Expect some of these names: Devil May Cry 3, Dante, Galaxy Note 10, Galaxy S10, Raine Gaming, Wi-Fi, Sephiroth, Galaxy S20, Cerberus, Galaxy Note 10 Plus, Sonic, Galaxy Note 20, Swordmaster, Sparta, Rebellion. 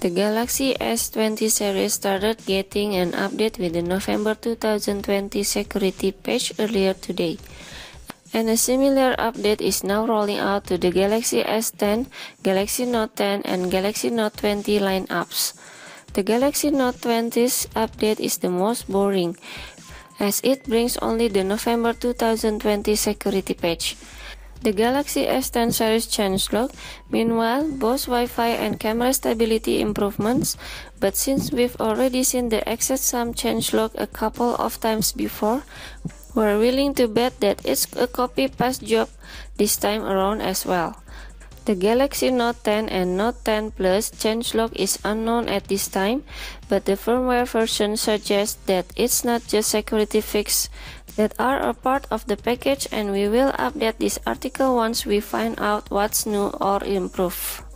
The Galaxy S20 series started getting an update with the November 2020 security patch earlier today. And a similar update is now rolling out to the Galaxy S10, Galaxy Note 10, and Galaxy Note 20 lineups. The Galaxy Note 20's update is the most boring, as it brings only the November 2020 security patch. The Galaxy S10 series changelog, meanwhile, boasts Wi-Fi and camera stability improvements, but since we've already seen the exact same changelog a couple of times before, we're willing to bet that it's a copy-paste job this time around as well. The Galaxy Note 10 and Note 10 Plus changelog is unknown at this time, but the firmware version suggests that it's not just security fixes that are a part of the package, and we will update this article once we find out what's new or improved.